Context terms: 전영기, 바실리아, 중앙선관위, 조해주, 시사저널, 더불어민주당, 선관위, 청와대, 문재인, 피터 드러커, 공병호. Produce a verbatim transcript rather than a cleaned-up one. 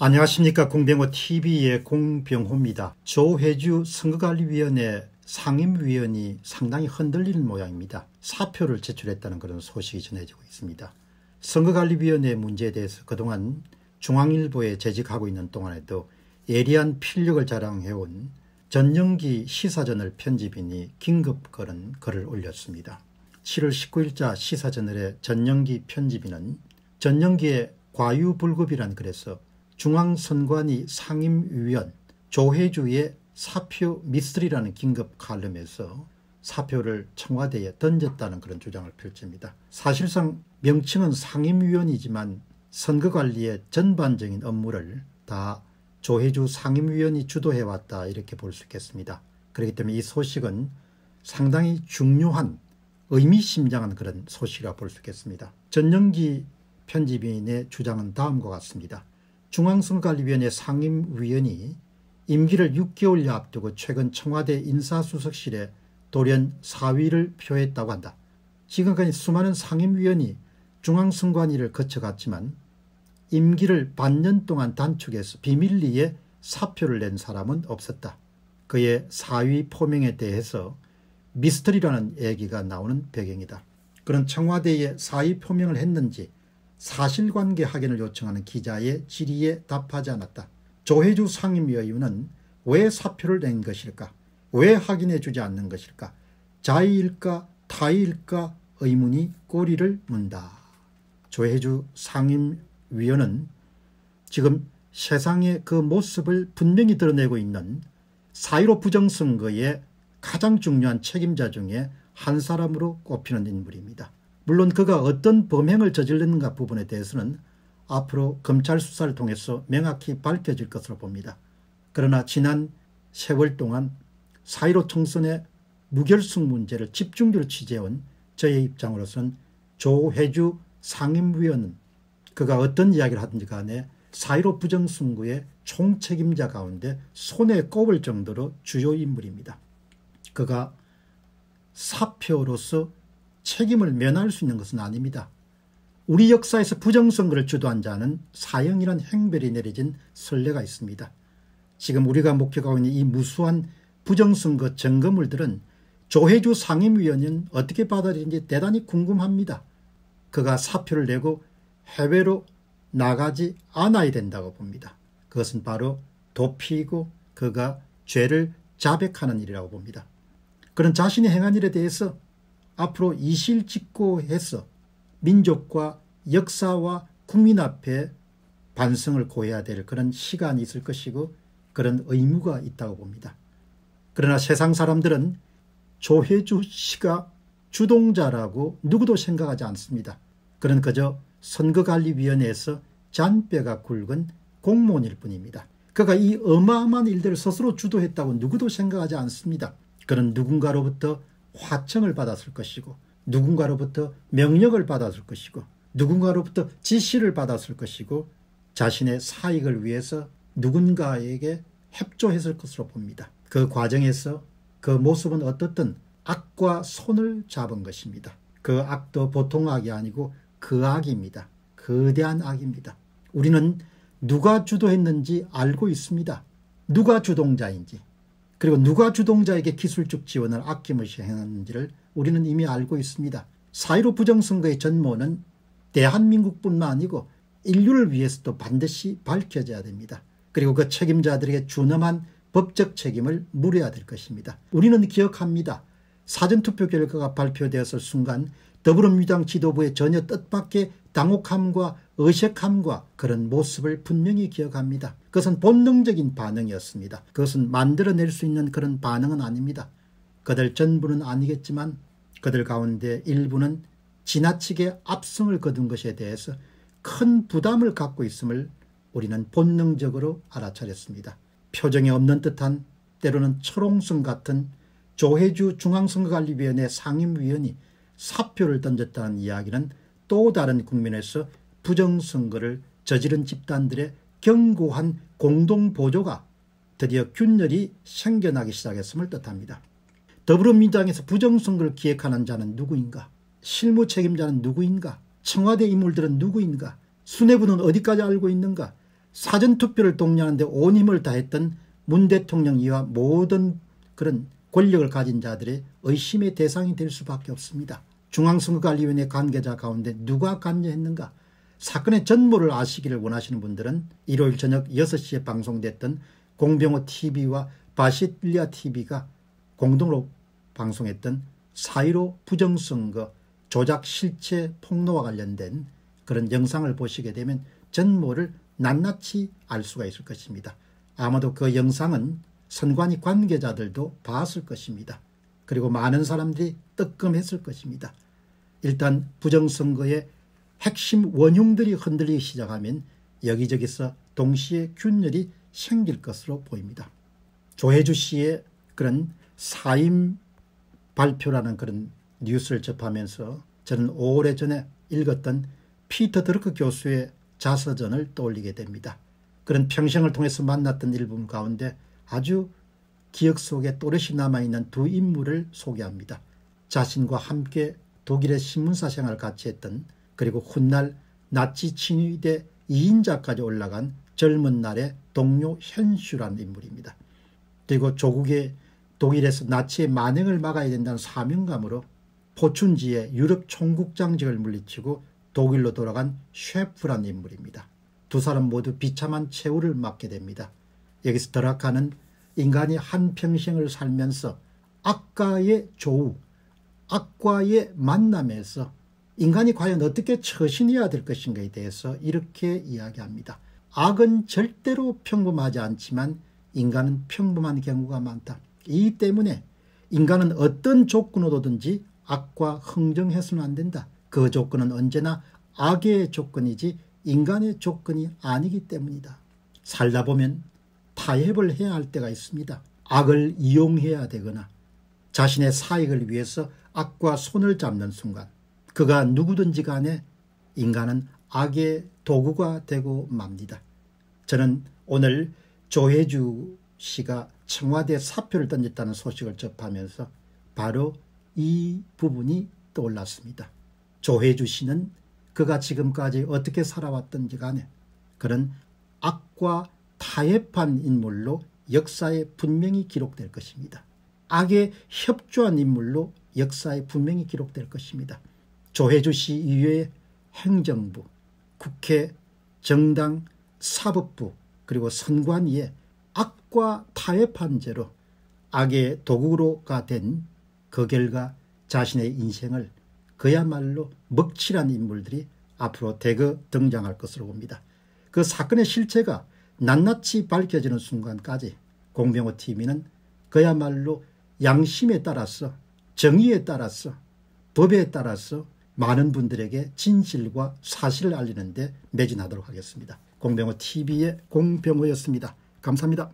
안녕하십니까. 공병호 티비의 공병호입니다. 조해주 선거관리위원회 상임위원이 상당히 흔들리는 모양입니다. 사표를 제출했다는 그런 소식이 전해지고 있습니다. 선거관리위원회 문제에 대해서 그동안 중앙일보에 재직하고 있는 동안에도 예리한 필력을 자랑해온 전영기 시사저널 편집인이 긴급 글은 글을 올렸습니다. 칠월 십구일자 시사저널의 전영기 편집인은 전영기의 과유불급이란 글에서 중앙선관위 상임위원 조해주의 사표 미스터리라는 긴급 칼럼에서 사표를 청와대에 던졌다는 그런 주장을 펼칩니다. 사실상 명칭은 상임위원이지만 선거관리의 전반적인 업무를 다 조해주 상임위원이 주도해왔다, 이렇게 볼 수 있겠습니다. 그렇기 때문에 이 소식은 상당히 중요한, 의미심장한 그런 소식이라 볼 수 있겠습니다. 전영기 편집인의 주장은 다음과 같습니다. 중앙선관위원회 상임위원이 임기를 육 개월여 앞두고 최근 청와대 인사수석실에 돌연 사위를 표했다고 한다. 지금까지 수많은 상임위원이 중앙선관위를 거쳐갔지만 임기를 반년 동안 단축해서 비밀리에 사표를 낸 사람은 없었다. 그의 사위 포명에 대해서 미스터리라는 얘기가 나오는 배경이다. 그런 청와대에 사위 포명을 했는지 사실관계 확인을 요청하는 기자의 질의에 답하지 않았다. 조해주 상임위원은 왜 사표를 낸 것일까? 왜 확인해 주지 않는 것일까? 자의일까? 타의일까? 의문이 꼬리를 문다. 조해주 상임위원은 지금 세상의 그 모습을 분명히 드러내고 있는 사 일오 부정선거의 가장 중요한 책임자 중에 한 사람으로 꼽히는 인물입니다. 물론 그가 어떤 범행을 저질렀는가 부분에 대해서는 앞으로 검찰 수사를 통해서 명확히 밝혀질 것으로 봅니다. 그러나 지난 세월 동안 사 일오 총선의 무결승 문제를 집중적으로 취재해온 저의 입장으로서는 조해주 상임위원은 그가 어떤 이야기를 하든지 간에 사 일오 부정선거의 총책임자 가운데 손에 꼽을 정도로 주요 인물입니다. 그가 사표로서 책임을 면할 수 있는 것은 아닙니다. 우리 역사에서 부정선거를 주도한 자는 사형이란 행별이 내려진 선례가 있습니다. 지금 우리가 목격하고 있는 이 무수한 부정선거 점검물들은 조해주 상임위원은 어떻게 받아들이는지 대단히 궁금합니다. 그가 사표를 내고 해외로 나가지 않아야 된다고 봅니다. 그것은 바로 도피이고 그가 죄를 자백하는 일이라고 봅니다. 그런 자신이 행한 일에 대해서 앞으로 이실직고해서 민족과 역사와 국민 앞에 반성을 고해야 될 그런 시간이 있을 것이고 그런 의무가 있다고 봅니다. 그러나 세상 사람들은 조해주 씨가 주동자라고 누구도 생각하지 않습니다. 그는 그저 선거관리위원회에서 잔뼈가 굵은 공무원일 뿐입니다. 그가 이 어마어마한 일들을 스스로 주도했다고 누구도 생각하지 않습니다. 그는 누군가로부터 화청을 받았을 것이고 누군가로부터 명령을 받았을 것이고 누군가로부터 지시를 받았을 것이고 자신의 사익을 위해서 누군가에게 협조했을 것으로 봅니다. 그 과정에서 그 모습은 어떻든 악과 손을 잡은 것입니다. 그 악도 보통 악이 아니고 그 악입니다. 거대한 악입니다. 우리는 누가 주도했는지 알고 있습니다. 누가 주동자인지, 그리고 누가 주동자에게 기술적 지원을 아낌없이 행하는지를 우리는 이미 알고 있습니다. 사 일오 부정선거의 전모는 대한민국뿐만 아니고 인류를 위해서도 반드시 밝혀져야 됩니다. 그리고 그 책임자들에게 준엄한 법적 책임을 물어야 될 것입니다. 우리는 기억합니다. 사전투표 결과가 발표되었을 순간 더불어민주당 지도부의 전혀 뜻밖의 당혹함과 의색함과 그런 모습을 분명히 기억합니다. 그것은 본능적인 반응이었습니다. 그것은 만들어낼 수 있는 그런 반응은 아닙니다. 그들 전부는 아니겠지만 그들 가운데 일부는 지나치게 압승을 거둔 것에 대해서 큰 부담을 갖고 있음을 우리는 본능적으로 알아차렸습니다. 표정이 없는 듯한, 때로는 철옹성 같은 조해주 중앙선거관리위원회 상임위원이 사표를 던졌다는 이야기는 또 다른 국면에서 부정선거를 저지른 집단들의 견고한 공동보조가 드디어 균열이 생겨나기 시작했음을 뜻합니다. 더불어민주당에서 부정선거를 기획하는 자는 누구인가? 실무 책임자는 누구인가? 청와대 인물들은 누구인가? 수뇌부는 어디까지 알고 있는가? 사전투표를 독려하는데 온 힘을 다했던 문 대통령 이와 모든 그런 권력을 가진 자들의 의심의 대상이 될 수밖에 없습니다. 중앙선거관리위원회 관계자 가운데 누가 관여했는가? 사건의 전모를 아시기를 원하시는 분들은 일요일 저녁 여섯 시에 방송됐던 공병호 티비와 바실리아 티비가 공동으로 방송했던 사 일오 부정선거 조작 실체 폭로와 관련된 그런 영상을 보시게 되면 전모를 낱낱이 알 수가 있을 것입니다. 아마도 그 영상은 선관위 관계자들도 봤을 것입니다. 그리고 많은 사람들이 뜨끔했을 것입니다. 일단 부정선거의 핵심 원흉들이 흔들리기 시작하면 여기저기서 동시에 균열이 생길 것으로 보입니다. 조해주 씨의 그런 사임 발표라는 그런 뉴스를 접하면서 저는 오래전에 읽었던 피터 드러커 교수의 자서전을 떠올리게 됩니다. 그런 평생을 통해서 만났던 일분 가운데 아주 기억 속에 또렷이 남아있는 두 인물을 소개합니다. 자신과 함께 독일의 신문사 생활을 같이 했던, 그리고 훗날 나치 친위대 이인자까지 올라간 젊은 날의 동료 현슈라는 인물입니다. 그리고 조국의 독일에서 나치의 만행을 막아야 된다는 사명감으로 포춘지에 유럽 총국장직을 물리치고 독일로 돌아간 셰프라는 인물입니다. 두 사람 모두 비참한 최후를 맞게 됩니다. 여기서 드라카는 인간이 한평생을 살면서 악과의 조우, 악과의 만남에서 인간이 과연 어떻게 처신해야 될 것인가에 대해서 이렇게 이야기합니다. 악은 절대로 평범하지 않지만 인간은 평범한 경우가 많다. 이 때문에 인간은 어떤 조건으로든지 악과 흥정해서는 안 된다. 그 조건은 언제나 악의 조건이지 인간의 조건이 아니기 때문이다. 살다 보면 타협을 해야 할 때가 있습니다. 악을 이용해야 되거나 자신의 사익을 위해서 악과 손을 잡는 순간 그가 누구든지 간에 인간은 악의 도구가 되고 맙니다. 저는 오늘 조해주 씨가 청와대 사표를 던졌다는 소식을 접하면서 바로 이 부분이 떠올랐습니다. 조해주 씨는 그가 지금까지 어떻게 살아왔던지 간에 그런 악과 타협한 인물로 역사에 분명히 기록될 것입니다. 악에 협조한 인물로 역사에 분명히 기록될 것입니다. 조해주 씨 이외에 행정부, 국회, 정당, 사법부 그리고 선관위에 악과 타협한 죄로 악의 도구로가 된 그 결과 자신의 인생을 그야말로 먹칠한 인물들이 앞으로 대거 등장할 것으로 봅니다. 그 사건의 실체가 낱낱이 밝혀지는 순간까지 공병호 티비는 그야말로 양심에 따라서, 정의에 따라서, 법에 따라서 많은 분들에게 진실과 사실을 알리는 데 매진하도록 하겠습니다. 공병호 티비의 공병호였습니다. 감사합니다.